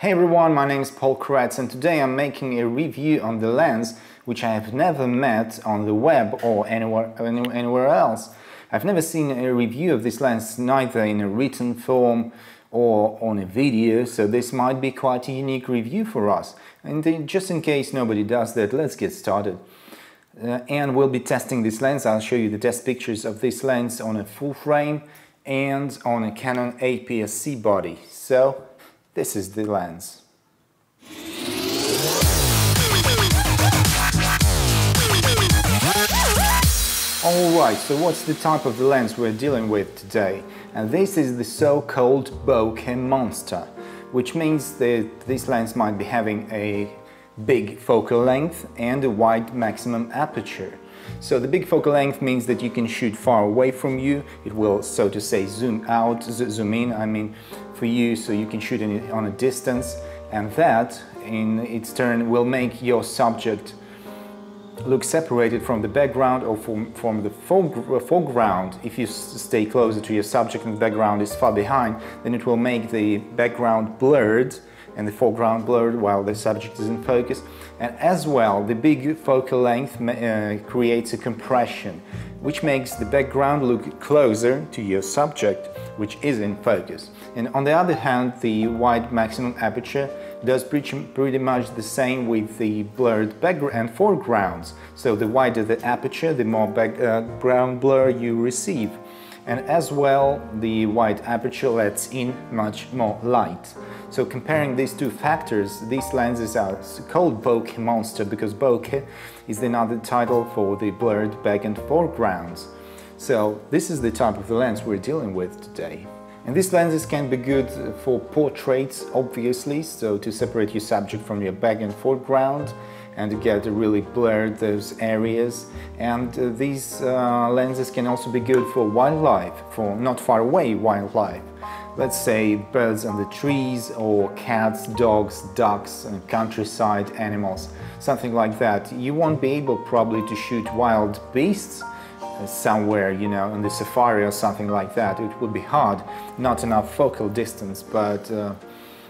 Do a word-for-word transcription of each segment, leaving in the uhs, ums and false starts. Hey everyone, my name is Paul Kretz and today I'm making a review on the lens which I have never met on the web or anywhere, anywhere else. I've never seen a review of this lens neither in a written form or on a video, so this might be quite a unique review for us. And just in case nobody does that, let's get started. Uh, and we'll be testing this lens. I'll show you the test pictures of this lens on a full frame and on a Canon A P S C body. So, this is the lens. Alright, so what's the type of the lens we're dealing with today? And this is the so-called BOKEH Monster, which means that this lens might be having a big focal length and a wide maximum aperture. So the big focal length means that you can shoot far away from you. It will, so to say, zoom out, zoom in, I mean, for you, so you can shoot on a distance, and that in its turn will make your subject look separated from the background or from, from the foreground. If you stay closer to your subject and the background is far behind, then it will make the background blurred and the foreground blurred while the subject is in focus. And as well, the big focal length uh, creates a compression, which makes the background look closer to your subject, which is in focus. And on the other hand, the wide maximum aperture does pretty, pretty much the same with the blurred background and foregrounds. So the wider the aperture, the more background blur you receive. And as well, the wide aperture lets in much more light. So comparing these two factors, these lenses are called BOKEH Monster because BOKEH is another title for the blurred back and foregrounds. So this is the type of the lens we're dealing with today. And these lenses can be good for portraits, obviously, so to separate your subject from your back and foreground, and to get really blurred those areas. And uh, these uh, lenses can also be good for wildlife, for not far away wildlife. Let's say birds on the trees, or cats, dogs, ducks, and countryside animals, something like that. You won't be able probably to shoot wild beasts uh, somewhere, you know, in the safari or something like that. It would be hard, not enough focal distance, but uh,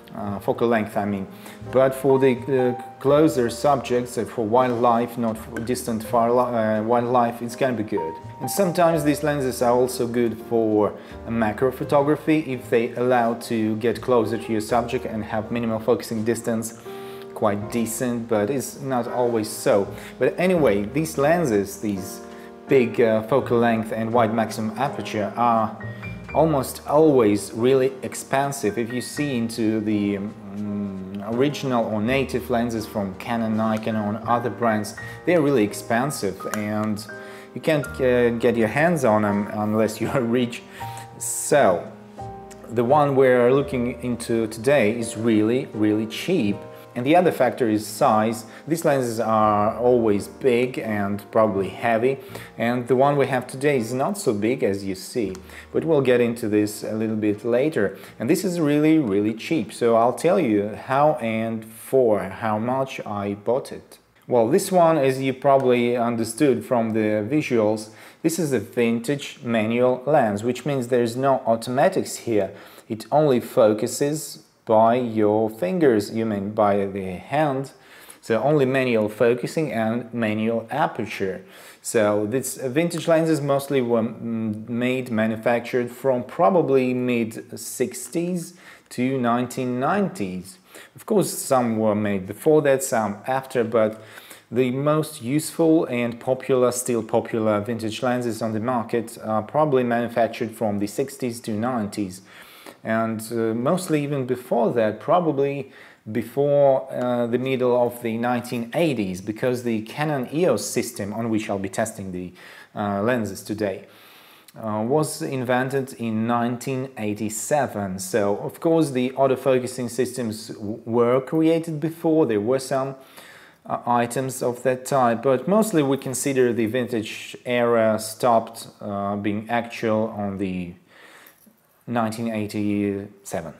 Uh, focal length, I mean. But for the uh, closer subjects, uh, for wildlife, not for distant far uh, wildlife, it's gonna be good. And sometimes these lenses are also good for uh, macro photography if they allow to get closer to your subject and have minimal focusing distance, quite decent, but it's not always so. But anyway, these lenses, these big uh, focal length and wide maximum aperture are almost always really expensive. If you see into the um, original or native lenses from Canon, Nikon or other brands, they're really expensive and you can't uh, get your hands on them unless you are rich. So the one we're looking into today is really, really cheap. And the other factor is size. These lenses are always big and probably heavy, and the one we have today is not so big as you see, but we'll get into this a little bit later. And this is really, really cheap, so I'll tell you how and for how much I bought it. Well, this one, as you probably understood from the visuals, this is a vintage manual lens, which means there's no automatics here. It only focuses by your fingers, you mean by the hand, so only manual focusing and manual aperture. So these vintage lenses mostly were made, manufactured from probably mid sixties to nineteen nineties. Of course, some were made before that, some after, but the most useful and popular, still popular vintage lenses on the market are probably manufactured from the sixties to nineties. And uh, mostly even before that, probably before uh, the middle of the nineteen eighties, because the Canon E O S system, on which I'll be testing the uh, lenses today, uh, was invented in nineteen eighty-seven. So, of course, the autofocusing systems were created before, there were some uh, items of that type, but mostly we consider the vintage era stopped uh, being actual on the nineteen eighty-seven.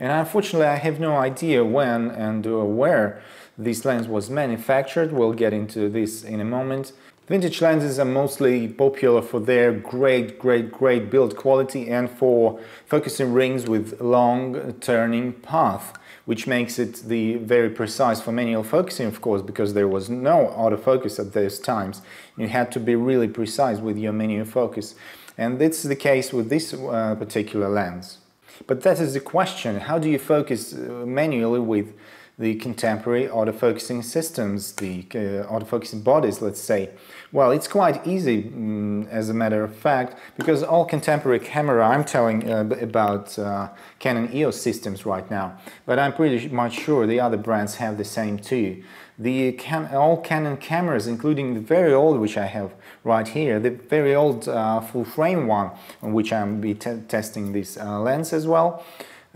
And unfortunately, I have no idea when and where this lens was manufactured. We'll get into this in a moment. Vintage lenses are mostly popular for their great, great, great build quality and for focusing rings with long turning path, which makes it the very precise for manual focusing, of course, because there was no autofocus at those times. You had to be really precise with your manual focus, and that's the case with this uh, particular lens. But that is the question: how do you focus manually with the contemporary autofocusing systems, the uh, autofocusing bodies, let's say? Well, it's quite easy, um, as a matter of fact, because all contemporary camera, I'm telling uh, about uh, Canon E O S systems right now, but I'm pretty much sure the other brands have the same too. The can all Canon cameras, including the very old, which I have right here, the very old uh, full-frame one, on which I'm be te testing this uh, lens as well,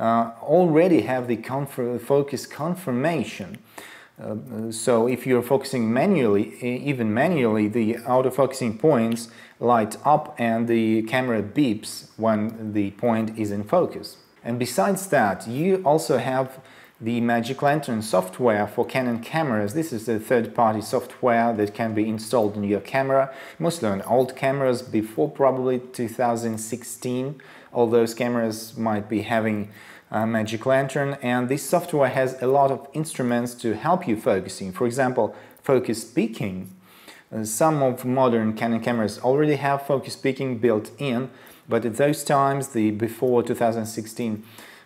Uh, already have the confir focus confirmation. Uh, so if you're focusing manually, even manually, the autofocusing points light up and the camera beeps when the point is in focus. And besides that, you also have the Magic Lantern software for Canon cameras. This is a third-party software that can be installed in your camera, mostly on old cameras before probably two thousand sixteen. All those cameras might be having a Magic Lantern, and this software has a lot of instruments to help you focusing. For example, focus peaking. Uh, some of modern Canon cameras already have focus peaking built in, but at those times, the before two thousand sixteen,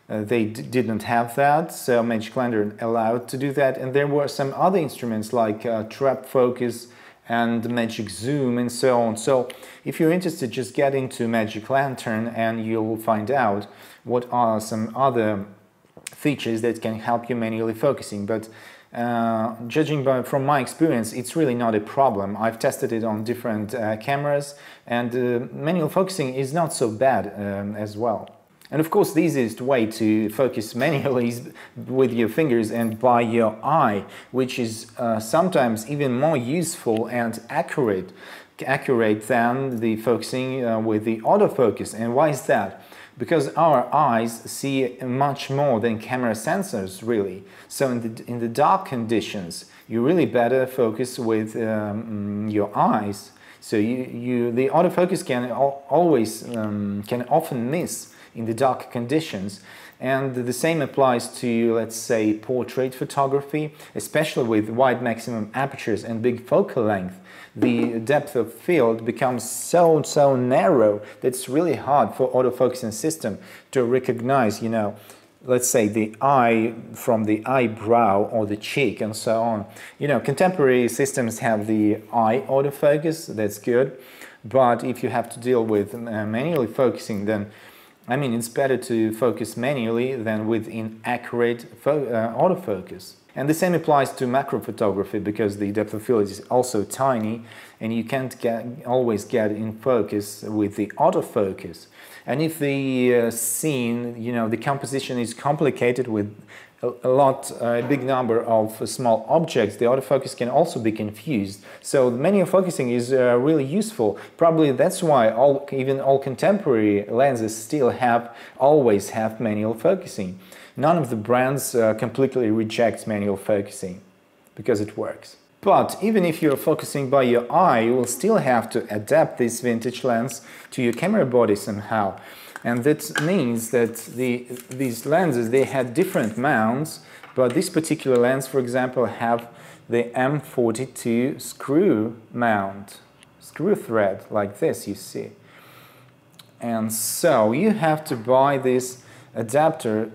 Uh, they d didn't have that, so Magic Lantern allowed to do that. And there were some other instruments like uh, trap focus and magic zoom and so on. So if you're interested, just get into Magic Lantern and you'll find out what are some other features that can help you manually focusing. But uh, judging by, from my experience, it's really not a problem. I've tested it on different uh, cameras, and uh, manual focusing is not so bad um, as well. And of course, the easiest way to focus manually is with your fingers and by your eye, which is uh, sometimes even more useful and accurate, accurate than the focusing uh, with the autofocus. And why is that? Because our eyes see much more than camera sensors, really. So in the, in the dark conditions, you really better focus with um, your eyes. So you, you, the autofocus can always, um, can often miss in the dark conditions, and the same applies to, let's say, portrait photography, especially with wide maximum apertures and big focal length. The depth of field becomes so, so narrow that it's really hard for autofocusing system to recognize, you know, let's say the eye from the eyebrow or the cheek and so on. You know, contemporary systems have the eye autofocus, that's good, but if you have to deal with manually focusing, then I mean, it's better to focus manually than with inaccurate fo uh, autofocus. And the same applies to macro photography, because the depth of field is also tiny and you can't get, always get in focus with the autofocus. And if the uh, scene, you know, the composition is complicated with a, a lot, a big number of uh, small objects, the autofocus can also be confused. So manual focusing is uh, really useful. Probably that's why all, even all contemporary lenses still have, always have manual focusing. None of the brands uh, completely rejects manual focusing, because it works. But even if you're focusing by your eye, you will still have to adapt this vintage lens to your camera body somehow. And that means that the, these lenses, they had different mounts, but this particular lens, for example, have the M forty-two screw mount, screw thread, like this, you see. And so you have to buy this adapter.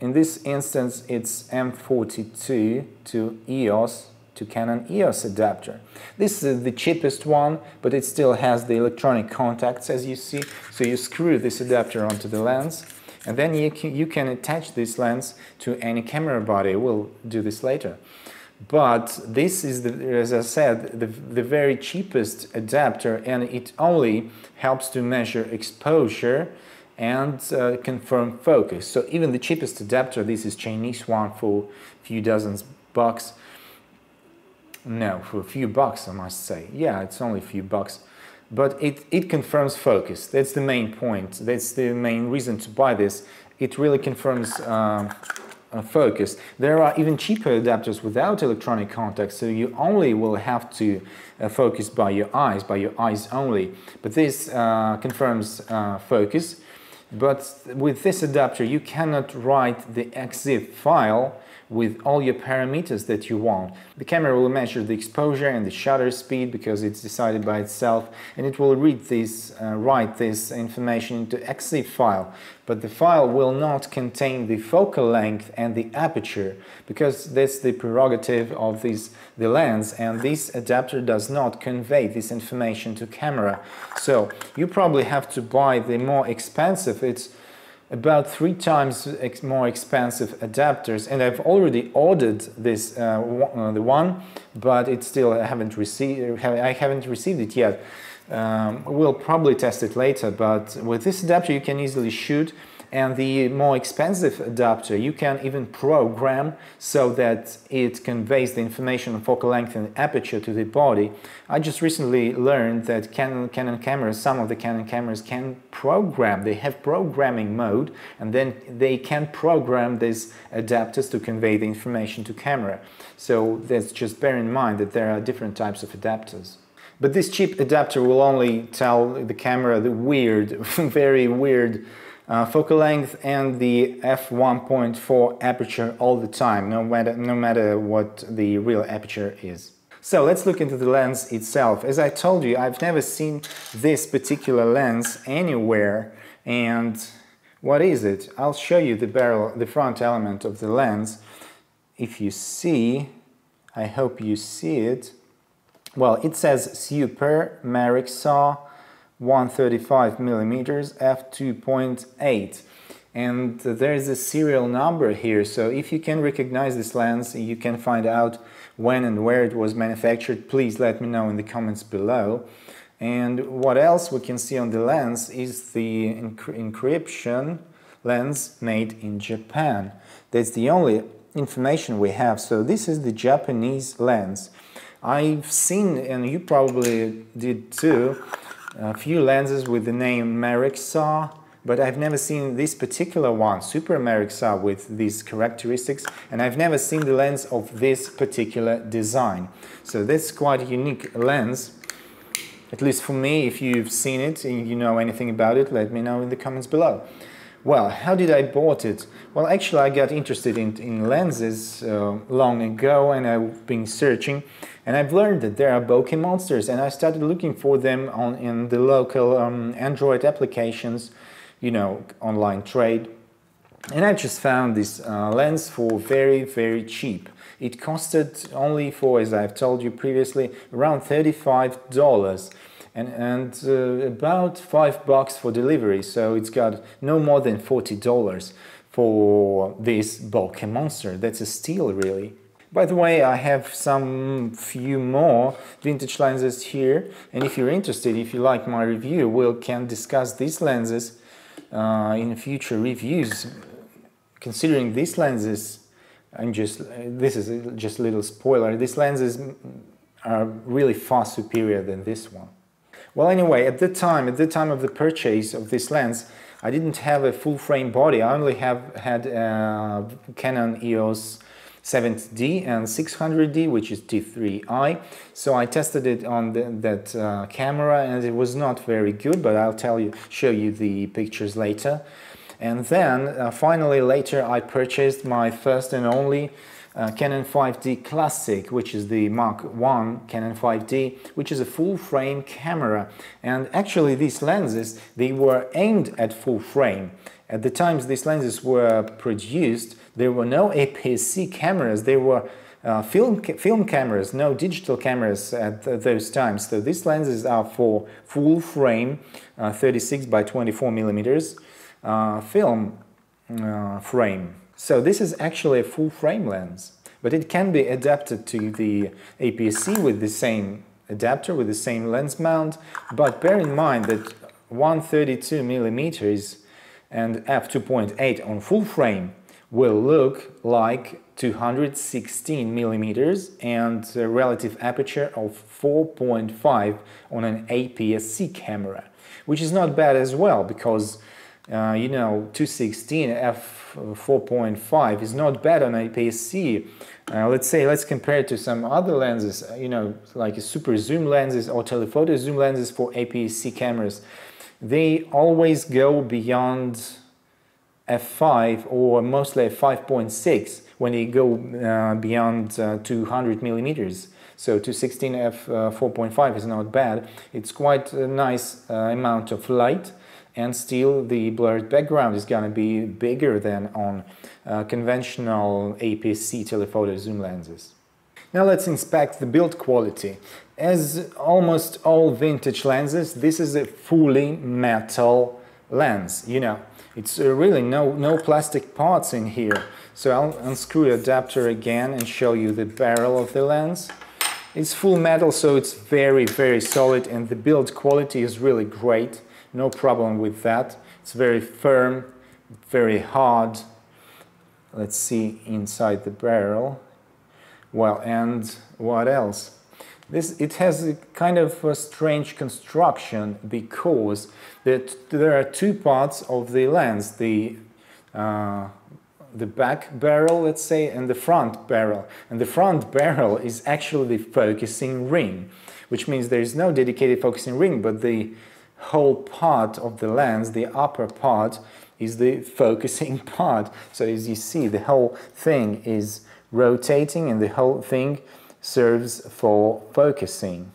In this instance, it's M forty-two to E O S, to Canon E O S adapter. This is the cheapest one, but it still has the electronic contacts, as you see. So you screw this adapter onto the lens, and then you can, you can attach this lens to any camera body. We'll do this later. But this is, the, as I said, the, the very cheapest adapter, and it only helps to measure exposure and uh, confirm focus. So even the cheapest adapter, this is Chinese one for a few dozens bucks, no, for a few bucks, I must say. Yeah, it's only a few bucks. But it, it confirms focus. That's the main point. That's the main reason to buy this. It really confirms uh, focus. There are even cheaper adapters without electronic contacts, so you only will have to uh, focus by your eyes, by your eyes only. But this uh, confirms uh, focus. But with this adapter, you cannot write the .xzip file with all your parameters that you want. The camera will measure the exposure and the shutter speed because it's decided by itself, and it will read this, uh, write this information into .xzip file. But the file will not contain the focal length and the aperture because that's the prerogative of this, the lens, and this adapter does not convey this information to camera. So you probably have to buy the more expensive, it's about three times ex more expensive adapters, and I've already ordered this uh, one, the one, but it still I haven't received. I haven't received it yet. Um, we'll probably test it later. But with this adapter, you can easily shoot, and the more expensive adapter, you can even program so that it conveys the information on focal length and aperture to the body. I just recently learned that Canon, Canon cameras, some of the Canon cameras can program, they have programming mode, and then they can program these adapters to convey the information to camera. So that's just bear in mind that there are different types of adapters. But this cheap adapter will only tell the camera the weird, very weird, Uh, focal length and the f one point four aperture all the time, no matter, no matter what the real aperture is. So let's look into the lens itself. As I told you, I've never seen this particular lens anywhere. And what is it? I'll show you the barrel, the front element of the lens. If you see, I hope you see it. Well, it says Super Marexar one thirty-five millimeters f two point eight, and there is a serial number here, so if you can recognize this lens, you can find out when and where it was manufactured. Please let me know in the comments below. And what else we can see on the lens is the encryption, lens made in Japan. That's the only information we have. So this is the Japanese lens. I've seen, and you probably did too, a few lenses with the name Marexar, but I've never seen this particular one, Super Marexar, with these characteristics, and I've never seen the lens of this particular design. So that's quite a unique lens, at least for me. If you've seen it and you know anything about it, let me know in the comments below. Well, how did I bought it? Well, actually I got interested in, in lenses uh, long ago, and I've been searching, and I've learned that there are bokeh monsters, and I started looking for them on in the local um, Android applications, you know, online trade. And I just found this uh, lens for very, very cheap. It costed only for, as I've told you previously, around thirty-five dollars. and, and uh, about five bucks for delivery, so it's got no more than forty dollars for this bokeh monster. That's a steal, really. By the way, I have some few more vintage lenses here, and if you're interested, if you like my review, we can discuss these lenses uh, in future reviews. Considering these lenses, I'm just, this is just a little spoiler, these lenses are really far superior than this one. Well, anyway, at the time, at the time of the purchase of this lens, I didn't have a full-frame body. I only have had uh, Canon E O S seventy D and six hundred D, which is T three i. So I tested it on the, that uh, camera, and it was not very good. But I'll tell you, show you the pictures later. And then, uh, finally, later, I purchased my first and only Uh, Canon five D Classic, which is the Mark one Canon five D, which is a full-frame camera. And actually these lenses, they were aimed at full frame. At the times these lenses were produced, there were no A P S C cameras, there were uh, film, film cameras, no digital cameras at th those times. So these lenses are for full-frame uh, thirty-six by twenty-four millimeters uh, film uh, frame. So this is actually a full-frame lens, but it can be adapted to the A P S C with the same adapter, with the same lens mount. But bear in mind that one thirty-two millimeters and f two point eight on full-frame will look like two hundred sixteen millimeters and a relative aperture of four point five on an A P S C camera, which is not bad as well, because Uh, you know, two sixteen f four point five is not bad on A P S C. Uh, let's say, let's compare it to some other lenses, you know, like super zoom lenses or telephoto zoom lenses for A P S C cameras. they always go beyond f five or mostly f five point six when they go uh, beyond uh, two hundred millimeters. So two sixteen f four point five is not bad. It's quite a nice uh, amount of light, and still the blurred background is going to be bigger than on uh, conventional A P S C telephoto zoom lenses. Now let's inspect the build quality. As almost all vintage lenses, this is a fully metal lens, you know. It's really no, no plastic parts in here. So I'll unscrew the adapter again and show you the barrel of the lens. It's full metal, so it's very, very solid, and the build quality is really great. No problem with that. It's very firm, very hard. Let's see inside the barrel. Well, and what else? This, it has a kind of a strange construction because that there are two parts of the lens, the uh, the back barrel, let's say, and the front barrel. And the front barrel is actually the focusing ring, which means there is no dedicated focusing ring, but the whole part of the lens, the upper part, is the focusing part. So as you see, the whole thing is rotating and the whole thing serves for focusing.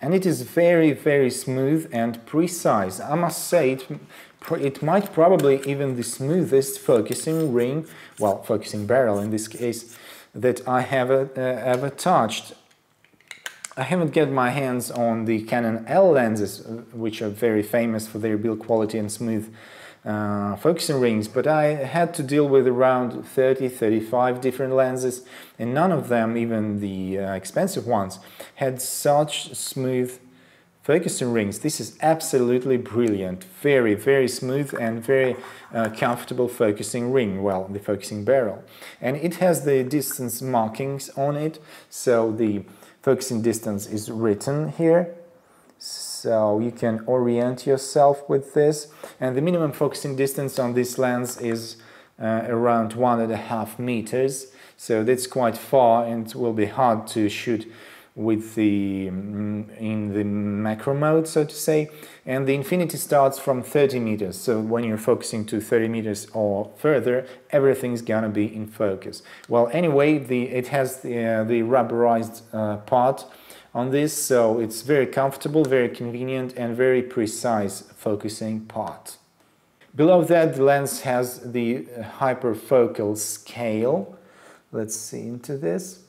And it is very, very smooth and precise. I must say, it, it might probably even the smoothest focusing ring, well, focusing barrel in this case, that I have uh, ever touched. I haven't got my hands on the Canon L lenses, which are very famous for their build quality and smooth Uh, focusing rings, but I had to deal with around thirty to thirty-five different lenses, and none of them, even the uh, expensive ones, had such smooth focusing rings. This is absolutely brilliant. Very, very smooth and very uh, comfortable focusing ring, well, the focusing barrel. And it has the distance markings on it, so the focusing distance is written here. So you can orient yourself with this, and the minimum focusing distance on this lens is uh, around one and a half meters, so that's quite far and will be hard to shoot with the in the macro mode, so to say. And the infinity starts from thirty meters, so when you're focusing to thirty meters or further, everything's gonna be in focus. Well, anyway, the it has the, uh, the rubberized uh, part on this, so it's very comfortable, very convenient, and very precise focusing part. Below that, the lens has the hyperfocal scale. Let's see into this.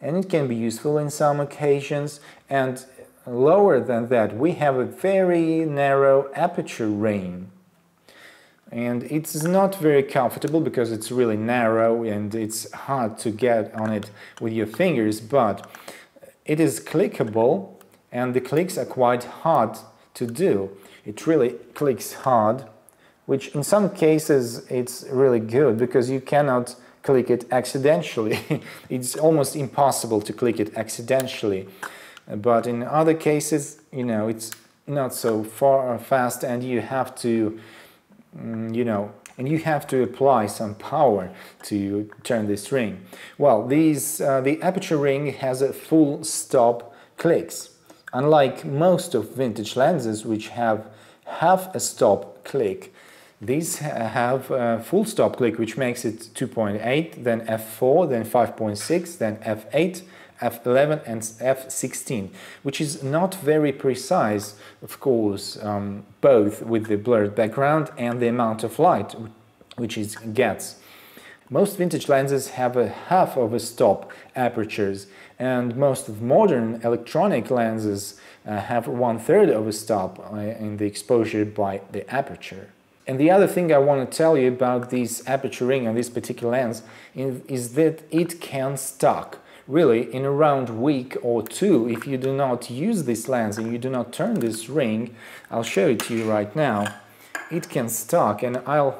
And it can be useful in some occasions. And lower than that, we have a very narrow aperture ring. And it's not very comfortable because it's really narrow and it's hard to get on it with your fingers, but it is clickable, and the clicks are quite hard to do. It really clicks hard, which in some cases it's really good because you cannot click it accidentally. It's almost impossible to click it accidentally. But in other cases, you know, it's not so far or fast, and you have to, you know, and you have to apply some power to turn this ring. Well, these, uh, the aperture ring has a full stop clicks. Unlike most of vintage lenses, which have half a stop click, these have a full stop click, which makes it two point eight, then f four, then five point six, then f eight, f eleven and f sixteen, which is not very precise, of course, um, both with the blurred background and the amount of light which it gets. Most vintage lenses have a half of a stop apertures, and most of modern electronic lenses uh, have one third of a stop in the exposure by the aperture. And the other thing I want to tell you about this aperture ring on this particular lens is that it can stuck. Really, in around a week or two, if you do not use this lens and you do not turn this ring, I'll show it to you right now, it can stuck, and I'll,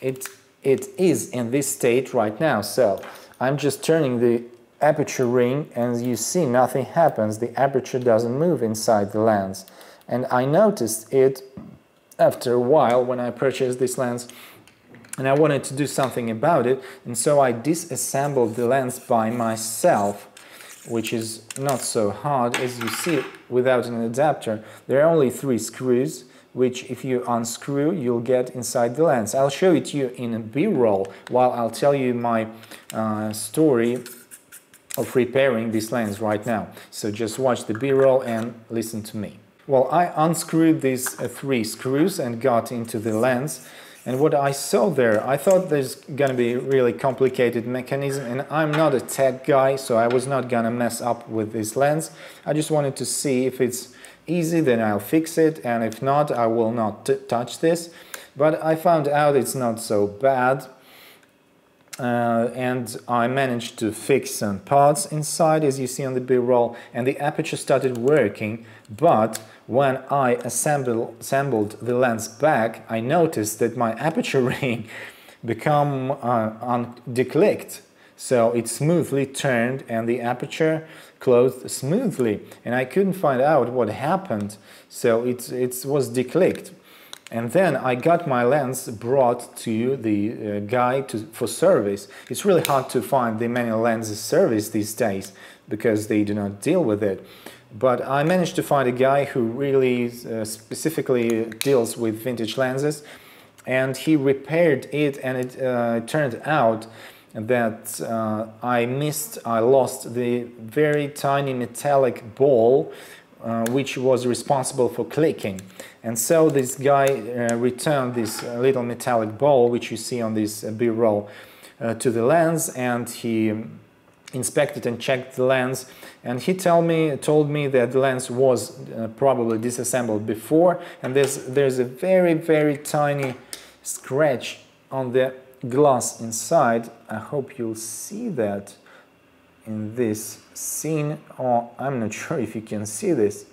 it, it is in this state right now. So I'm just turning the aperture ring, and you see nothing happens. The aperture doesn't move inside the lens. And I noticed it after a while when I purchased this lens, and I wanted to do something about it, and so I disassembled the lens by myself. which is not so hard. As you see, without an adapter, there are only three screws, which if you unscrew, you'll get inside the lens. I'll show it to you in a B-roll while I'll tell you my uh, story of repairing this lens right now. So just watch the B-roll and listen to me. Well, I unscrewed these uh, three screws and got into the lens. And what I saw there, I thought there's gonna be a really complicated mechanism, and I'm not a tech guy, so I was not gonna mess up with this lens. I just wanted to see if it's easy, then I'll fix it, and if not, I will not touch this. But I found out it's not so bad, uh, and I managed to fix some parts inside, as you see on the B-roll, and the aperture started working, but when I assemble, assembled the lens back, I noticed that my aperture ring became uh, declicked. So it smoothly turned and the aperture closed smoothly. And I couldn't find out what happened. So it, it was declicked. And then I got my lens brought to the uh, guy to, for service. It's really hard to find the manual lenses service these days because they do not deal with it. But I managed to find a guy who really uh, specifically deals with vintage lenses, and he repaired it, and it uh, turned out that uh, I missed, I lost the very tiny metallic ball uh, which was responsible for clicking. And so this guy uh, returned this uh, little metallic ball, which you see on this uh, B-roll, uh, to the lens, and he inspected and checked the lens, and he tell me, told me that the lens was uh, probably disassembled before, and there's, there's a very, very tiny scratch on the glass inside. I hope you'll see that in this scene, or I'm not sure if you can see this.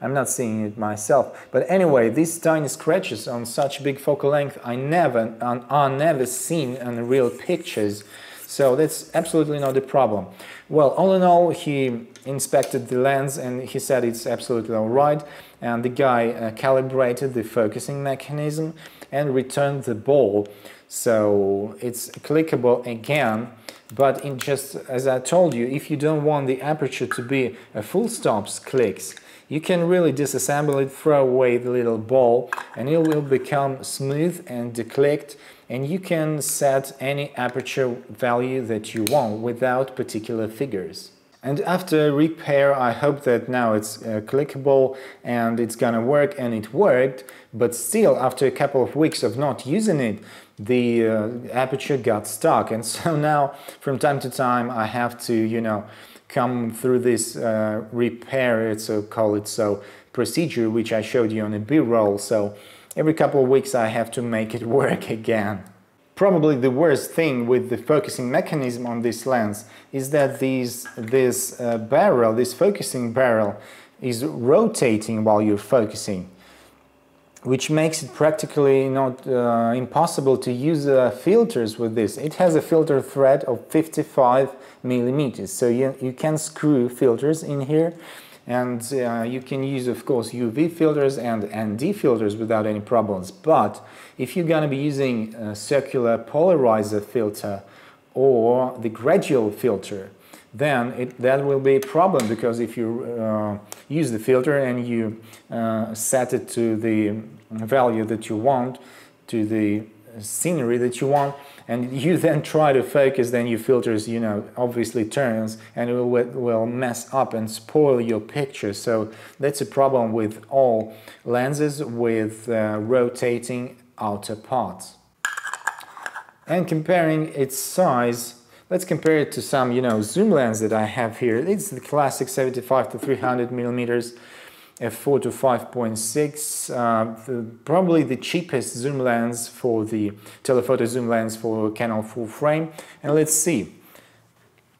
I'm not seeing it myself. But anyway, these tiny scratches on such big focal length I never, are never seen in real pictures. So that's absolutely not a problem. Well, all in all, he inspected the lens and he said it's absolutely all right. And the guy uh, calibrated the focusing mechanism and returned the ball. So it's clickable again. But in just as I told you, if you don't want the aperture to be a full stops clicks, you can really disassemble it, throw away the little ball, and it will become smooth and declicked. And you can set any aperture value that you want without particular figures. And after repair, I hope that now it's uh, clickable and it's gonna work, and it worked. But still, after a couple of weeks of not using it, the uh, aperture got stuck. And so now, from time to time, I have to, you know, come through this uh, repair, it's a, call it so, procedure, which I showed you on a B-roll. So every couple of weeks I have to make it work again. Probably the worst thing with the focusing mechanism on this lens is that these, this uh, barrel, this focusing barrel, is rotating while you're focusing, which makes it practically not uh, impossible to use uh, filters with this. It has a filter thread of fifty-five millimeters, so you, you can screw filters in here. And uh, you can use, of course, U V filters and N D filters without any problems. But if you're going to be using a circular polarizer filter or the gradual filter, then it, that will be a problem, because if you uh, use the filter and you uh, set it to the value that you want, to the scenery that you want, and you then try to focus, then your filters, you know, obviously turns, and it will, will mess up and spoil your picture. So that's a problem with all lenses with uh, rotating outer parts. And comparing its size, let's compare it to some, you know, zoom lens that I have here. It's the classic seventy-five to three hundred millimeters. f four to five point six, uh, probably the cheapest zoom lens for the telephoto zoom lens for Canon full frame. And let's see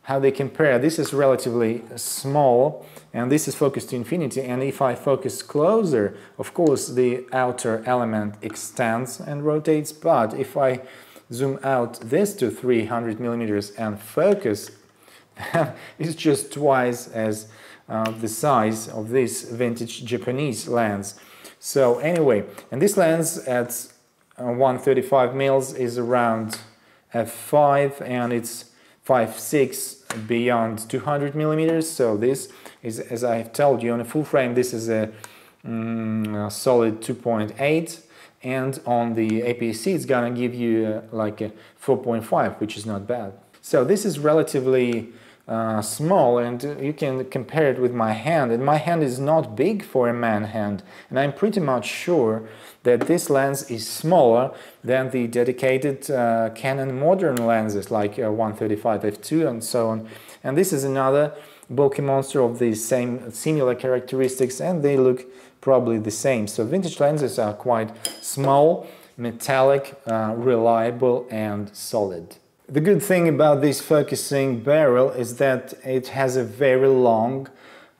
how they compare. This is relatively small, and this is focused to infinity, and if I focus closer, of course the outer element extends and rotates, but if I zoom out this to three hundred millimeters and focus, it's just twice as Uh, the size of this vintage Japanese lens. So anyway, and this lens at uh, one thirty-five mils is around f five, and it's five point six beyond two hundred millimeters. So this is, as I've told you, on a full frame this is a, mm, a solid two point eight, and on the A P S C it's gonna give you uh, like a four point five, which is not bad. So this is relatively uh, small, and you can compare it with my hand, and my hand is not big for a man hand, and I'm pretty much sure that this lens is smaller than the dedicated uh, Canon modern lenses like uh, one thirty-five f two and so on. And this is another bokeh monster of the same similar characteristics, and they look probably the same. So vintage lenses are quite small, metallic, uh, reliable and solid. The good thing about this focusing barrel is that it has a very long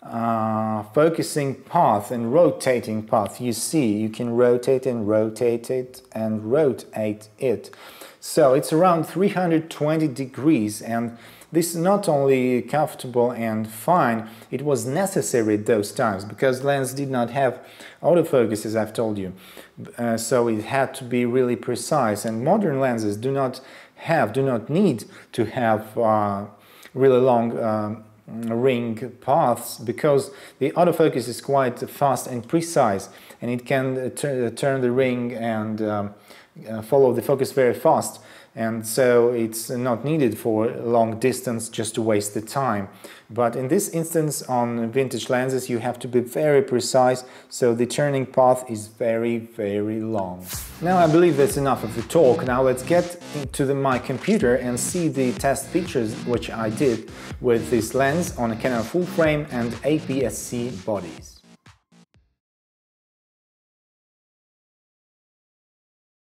uh, focusing path and rotating path. You see, you can rotate and rotate it and rotate it. So it's around three hundred twenty degrees, and this is not only comfortable and fine, it was necessary at those times, because lens did not have autofocus, as I've told you, uh, so it had to be really precise, and modern lenses do not have, do not need to have uh, really long um, ring paths, because the autofocus is quite fast and precise, and it can turn the ring and um, follow the focus very fast. And so it's not needed for long distance just to waste the time. But in this instance, on vintage lenses, you have to be very precise, so the turning path is very, very long. Now I believe that's enough of the talk. Now let's get to the, my computer and see the test pictures which I did with this lens on a Canon full frame and A P S C bodies.